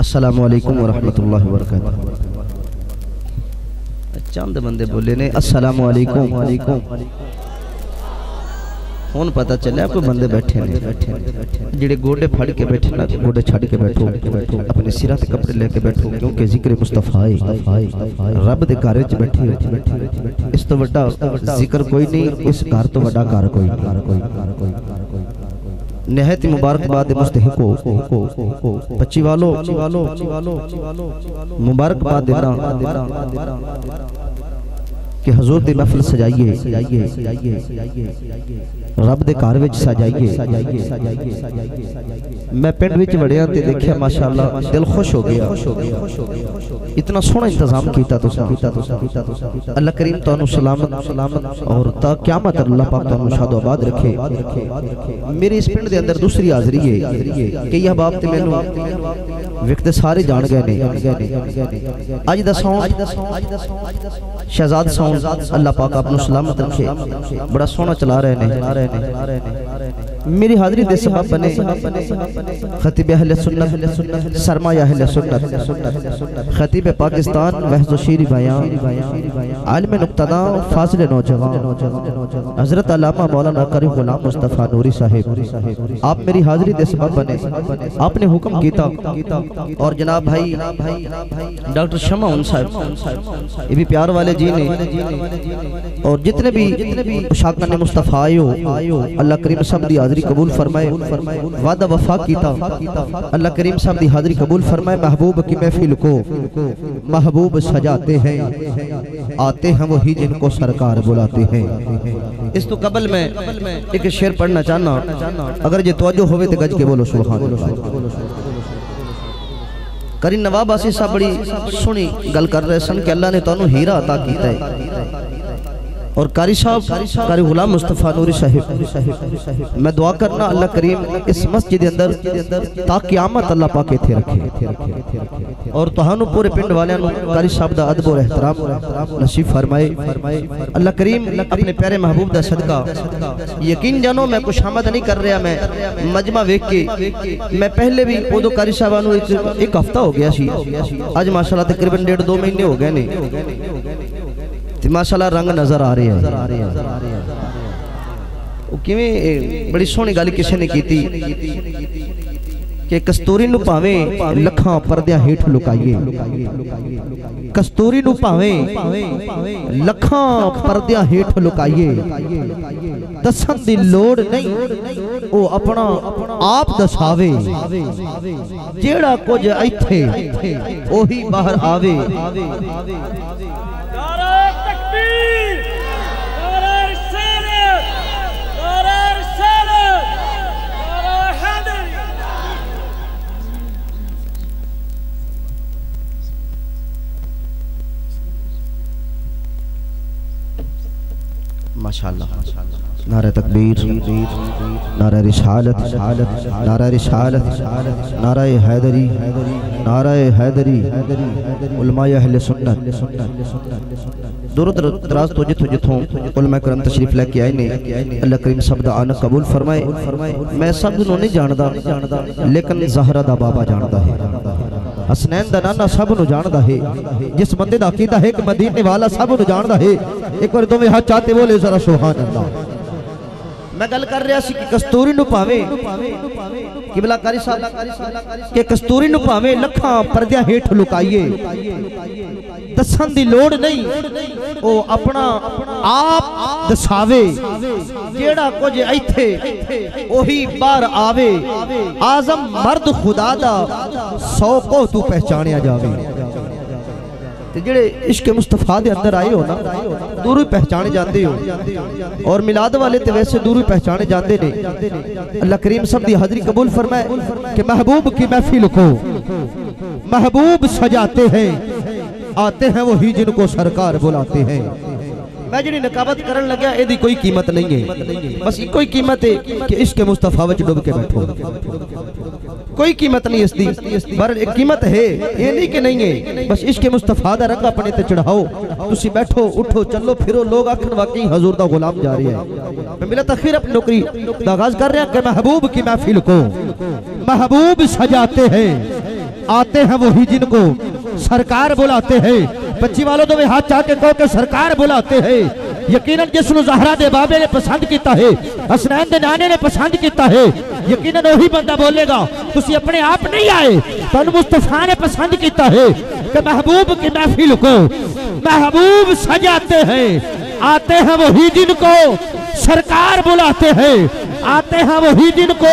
अस्सलामुअलैकुम वरहमतुल्लाहि वबरकातुहू। चंद बंदे बोले ने अस्सलामुअलैकुम। हुन पता चलिया कोई बंदे बैठे ने जिहड़े गोडे फड़ के बैठे ना, गोडे छड़ के बैठो, अपने सिरा ते कपड़े लेके बैठो, क्योंकि जिक्र मुस्तफा रब दे घर विच बैठे हो। इस तो वड्डा जिक्र कोई नहीं, इस घर तो वड्डा घर कोई नहीं। नहायत मुबारकबाद मुस्तहिक हो बच्ची वालों, मुबारकबाद देना कि हजूर दी महफिल सजाइए, रब दे घर विच सजाइए। मैं पिंड विच वड़िया ते देखिया माशाअल्लाह दिल खुश हो गया, इतना सोहना इंतजाम कीता तुसां। अल्लाह करीम तुहानू सलामत और ता क़यामत अल्लाह पाक तुहानू शादो आबाद रखे। मेरी इस पिंड दे अंदर दूसरी हाज़री है कि यह बाप ते मैनू विखते सारे जान गए ने। अज दा साउंड शहजाद साउंड अल्लाह पाक आपनू सलामत रखे, बड़ा सोना चला रहे ने। मेरी हाज़री दे सबब बने खतीब अहले सुन्नत, सरमाया अहले सुन्नत, खतीब पाकिस्तान महज़ोशीरी बयां, आलिम नुक्तदा फाज़िल नौजवान हज़रत अल्लामा मौलाना करी गुलाम मुस्तफ़ा नूरी साहिब, आप मेरी हाज़री दे सबब बने आपने हुक्म कीता। और जनाब भाई डॉक्टर शमा उन साहब, ये भी प्यार वाले जी ने, और जितने भी शागिर्द मुस्तफ़ा आयो अल्लाह करीम सब दी हाज़री कबूल फरमाए। वादा वफा कीता अल्लाह करीम सब दी हाज़री कबूल फरमाए। महबूब की महफिल को महबूब सजाते हैं, आते हैं वही जिनको सरकार बुलाते हैं। इस तो कबल मैं एक शेर पढ़ना चाहना, अगर ये तवज्जो होवे तो गज के बोलो सुभान अल्लाह। करीम नवाब आसी साहब बड़ी सुनी गल कर रहे सन कि अल्लाह ने तुहानू हीरा अता कीता है। और कारी साहब कारी गुलाम मुस्तफ़ा नूरी साहिब, मैं दुआ करना अल्लाह करीम इस मस्जिद के अंदर ता क़यामत अल्लाह पाक इत्थे रखे, और तुहानू पूरे पिंड वालियां नू कारी साहब दा अदब और एहतराम नसीब फरमाए। अल्लाह करीम अपने प्यारे महबूब दा सदका, यकीन जानो मैं खुशामद नहीं कर रहा, मैं मजमा वेख के, मैं पहले भी उदो कारी साहबानू एक हफ्ता हो गया सी, अज माशाल्लाह तकरीबन 1.5-2 महीने हो गए ने, ते माशाल्लाह रंग नजर आ रहे हैं। ओ किवें बड़ी सोहनी गल किसी ने कीती कि कस्तूरी नू भावें लखां परदियां हेठ लुकाइए, कस्तूरी नू भावें लखां परदियां हेठ लुकाइए, दसन दी लोड़ नहीं ओ अपना आप दसावे, जेड़ा कुछ इत्थे ओही बाहर आवे। माशाअल्लाह, नारा तकबीर, नारा रिसालत, नारा हैदरी, उलमाए अहले सुन्नत दूर दराज तो जिथों उलमाए करम तशरीफ लेके आए ने, अल्लाह करीम सब दा आना कबूल फरमाए। मैं सब नूं नहीं जानदा, लेकिन ज़हरा दा बाबा जानदा है, हसनैन दा नाना सब नूं जानदा है, जिस बंदे दा अकीदा है कि मदीने वाला सब नूं जानदा है। एक बार दोवें हाथ चाहते बोले ज़रा सुभान अल्लाह। मैं गल कर रहा सी कि कस्तूरी नू भावे किबला कारी साहब के कस्तूरी नू भावे लखां परदियां हेठ लुकाइए, दसन दी लोड़ नहीं ओ अपना आप दसावे, जेड़ा कुछ इत्थे ओही बाहर आवे। आजम मर्द खुदा दा सौ को तू पहचानिया जावे, जेड़े इश्क मुस्तफ़ा दे अंदर आए हो ना दूर ही पहचाने जाते हो, और मिलाद वाले तो वैसे दूर ही पहचाने जाते ने। अल्लाह करीम सब दी हाज़री कबूल फरमाए कि महबूब की महफिल को महबूब सजाते हैं, आते हैं वही जिनको सरकार बुलाते हैं। मैं जी नकाबत करन लग्या एदी कोई कीमत नहीं है, बस इको ही कीमत है कि इश्क मुस्तफ़ा विच डुब के बैठो, कोई कीमत नहीं इसकी, पर कीमत है ये नहीं कि नहीं है, बस इश्क मुस्तफ़ा दा रंग अपने ते चढ़ाओ। तुसी बैठो उठो चलो फिरो, लोग आखन वाकई हजूर दा गुलाम जा रहा है। मैं मिला तखीर अपनी नौकरी दा आगाज कर रहा कि महबूब की महफिल को महबूब सजाते हैं, आते हैं वही जिनको सरकार बुलाते हैं। बच्ची वालों तुम्हें हाथ चाहते कहो कि सरकार बुलाते हैं। यकीनन जिसनु ज़हरा दे बाबे ने पसंद किया है, हसनैन दे नाने ने पसंद किया है, यकीनन वही बंदा बोलेगा। तुम अपने आप नहीं आए, तुम मुस्तफा ने पसंद किया है कि महबूब की महफिल को महबूब सजाते हैं। आते हैं वही जिनको सरकार बुलाते हैं, आते हैं वही जिनको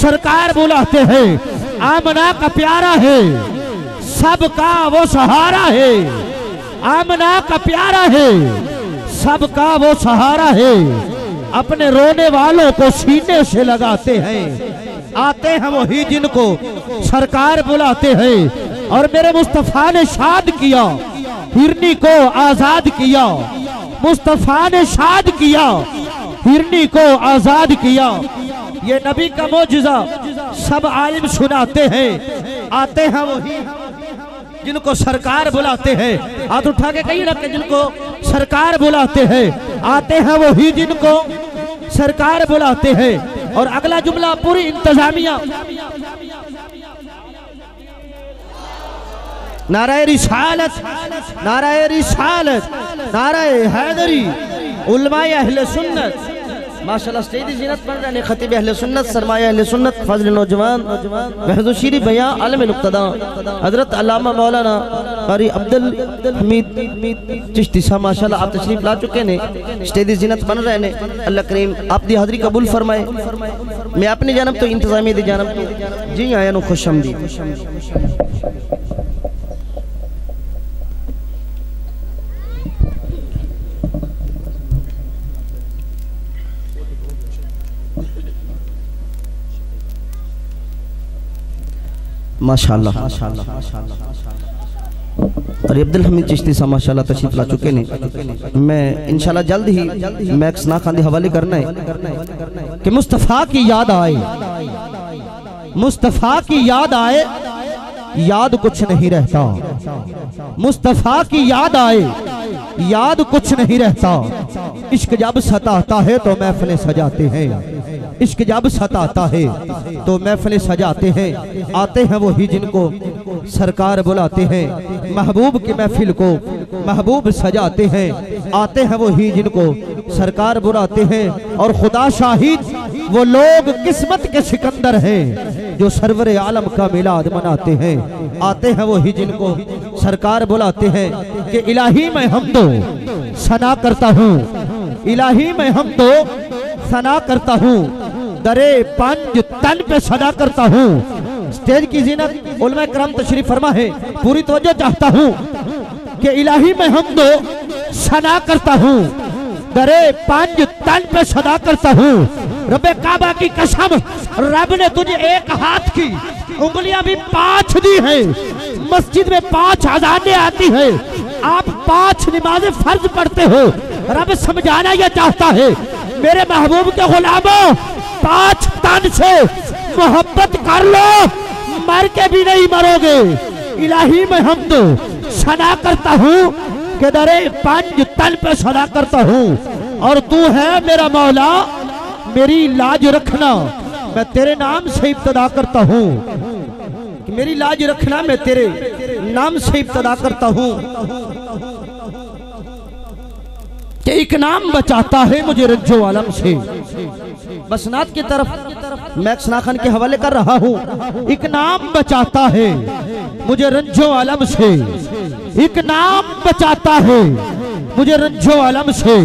सरकार बुलाते हैं। आमना का प्यारा है, सबका वो सहारा है। आमना का प्यारा है, सबका वो सहारा है। अपने रोने वालों को सीने से लगाते हैं। आते हैं वही जिनको सरकार बुलाते हैं। और मेरे मुस्तफ़ा ने शाद किया, हिरनी को आज़ाद किया। मुस्तफ़ा ने शाद किया, हिरनी को आज़ाद किया। ये नबी का मौजज़ा सब आलिम सुनाते हैं। आते हैं वही जिनको सरकार बुलाते हैं। हाथ उठा के कहीं रखे जिनको सरकार बुलाते हैं। आते हैं वही जिनको सरकार बुलाते हैं। और अगला जुमला पूरी इंतजामिया नाराए रिसालत, नाराए रिसालत, नाराए हैदरी, उलमाए अहले सुन्नत माशाल्लाह सईदी जीनत बन जाने खतीब अहले सुन्नत, सरमाया अहले सुन्नत, फजल नौजवान, महदूशीरी बयां आलम नुक्तदा हजरत अल्लामा मौलाना कारी अब्दुल हमीद चिश्ती साहब माशाल्लाह आप तशरीफ ला चुके ने। सईदी जीनत बन रहे ने, अल्लाह करीम आप दी हाज़री कबूल फरमाए। मैं अपनी जानब तो इंतजामिया दी जानब जी आया नु खुशामदीद। माशाल्लाह और अब्दुल हमीद चिश्ती साहब माशाल्लाह तशरीफ ला चुके ने। मैं इंशाल्लाह जल्द ही मैक्स ना खान के हवाले करना है कि मुस्तफ़ा की याद आए, मुस्तफ़ा की याद आए, याद कुछ नहीं रहता। मुस्तफ़ा की याद आए, याद कुछ नहीं रहता। इश्क जब सताता है तो महफिलें सजाते हैं, इश्क जब सताता है तो महफिलें सजाते हैं। आते हैं वही जिनको सरकार बुलाते हैं, महबूब की महफिल को महबूब सजाते हैं। आते हैं वही जिनको सरकार बुलाते हैं। और खुदा शाहिद वो लोग किस्मत के सिकंदर हैं जो सरवरे आलम का मिलाद मनाते हैं। आते हैं वही जिनको सरकार बुलाते हैं कि इलाही मैं हमदो सना करता हूँ, इलाही मैं हमदो सना करता हूँ, दरे पंज तन पे सदा करता हूँ। स्टेज की जीनत उलमाए करम तशरीफ फरमा है, पूरी तवज्जो चाहता हूँ कि इलाही मैं हमदो सना करता हूँ, दरे पंज तन पे सदा करता हूँ। रब्बे काबा की कसम, रब ने तुझे एक हाथ की उंगलियां भी 5 दी है। मस्जिद में 5 अज़ानें आती है, आप 5 नमाजें फर्ज पढ़ते हो। रब समझाना यह चाहता है मेरे महबूब के गुलामों 5 तन से मोहब्बत कर लो, मर के भी नहीं मरोगे। इलाही में हम तो सना करता हूँ के दरे 5 तन पे सना करता हूँ। और तू है मेरा मौला, मेरी लाज रखना मैं तेरे नाम से इब्तदा करता हूँ। मेरी लाज रखना मैं तेरे नाम से इब्तदा करता हूँ। कि एक नाम बचाता है मुझे रज्जो आलम से। बसनात की तरफ मैक्स नाखन के हवाले कर रहा हूँ। एक नाम बचाता है मुझे रज्जो आलम से, एक नाम बचाता है मुझे रज्जो आलम से।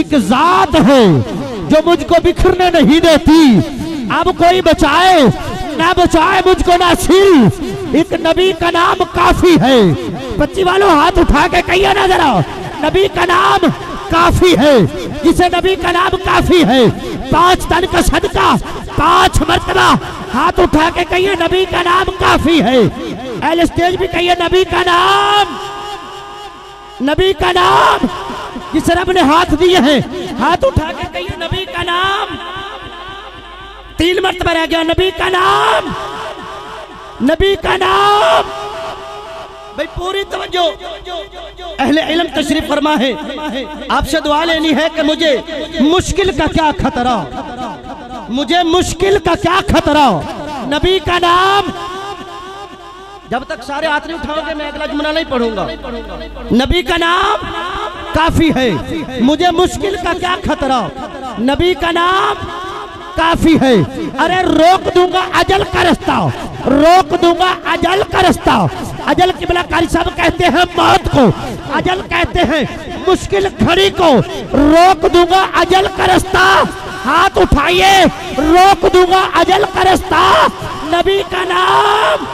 एक जात है जो मुझको बिखरने नहीं देती, अब कोई बचाए ना बचाए मुझको ना सिर्फ एक नबी का नाम काफी है। बच्ची वालों हाथ उठा के कहिए ना जरा, नबी का नाम काफी है। जिसे नबी का नाम काफी है 5 तन का सदका 5 मरतबा हाथ उठा के कहिए नबी का नाम काफी है। एल स्टेज भी कहिए नबी का नाम, नबी का नाम। जिस रब ने हाथ दिए हैं हाथ उठा के कहिए नबी का नाम। 3 मरतबा रह गया, नबी का नाम, नबी का नाम। भाई पूरी तवज्जो, अहले इल्म तशरीफ फरमा है। आपसे दुआ लेनी है कि मुझे मुश्किल का क्या खतरा, मुझे मुश्किल का क्या खतरा। नबी का नाम, जब तक सारे हाथ नहीं उठाओगे मैं अगला जुमला नहीं पढ़ूंगा। नबी का नाम काफी है, मुझे मुश्किल का क्या खतरा, नबी का नाम काफी है। अरे रोक दूंगा अजल का रास्ता, रोक दूंगा अजल का रास्ता। अजल किबला कारी साहब कहते हैं मौत को, अजल कहते हैं मुश्किल घड़ी को। रोक दूंगा अजल का रास्ता, हाथ उठाइए, रोक दूंगा अजल का रास्ता। नबी का नाम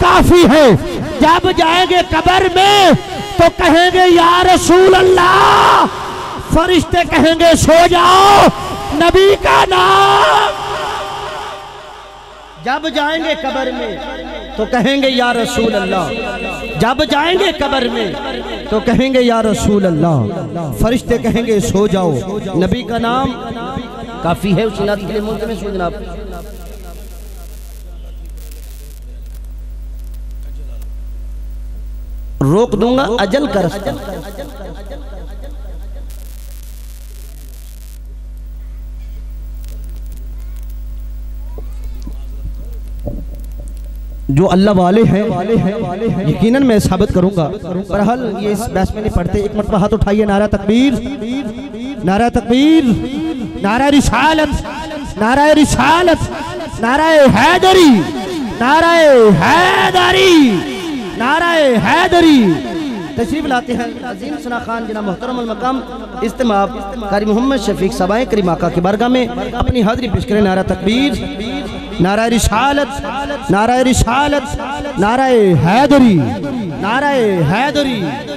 काफी है। जब जाएंगे कब्र में तो कहेंगे या रसूल अल्लाह, फरिश्ते कहेंगे सो जाओ, नबी का नाम। जब जाएंगे कब्र में तो कहेंगे या रसूल अल्लाह, जब जाएंगे कब्र में तो कहेंगे या रसूल अल्लाह, फरिश्ते कहेंगे सो जाओ, नबी का नाम काफी है। उस नात के लिए मुल्ज़िम सो जनाब। रोक दूंगा अजल का रास्ता, जो अल्लाह वाले हैं यकीनन मैं साबित करूंगा। बहरहाल ये इस बहस में नहीं पढ़ते। एक मरतबा हाथ उठाइए। नारा तकबीर, नारा तकबीर, नारा रिसालत, नारा रिसालत, नारा हैदरी, नारा हैदरी, नारा हैदरी। तशरीफ लाते हैं अजीम सना खान जना मोहतरम मकाम इस्तेमाब कारी मोहम्मद शफीक सबाए करीमा का की बारगाह में अपनी हाजिरी पेश करें। नारा तकबीर, नारा रिसालत, नारा रिसालत, नारा हैदरी, नारा हैदरी।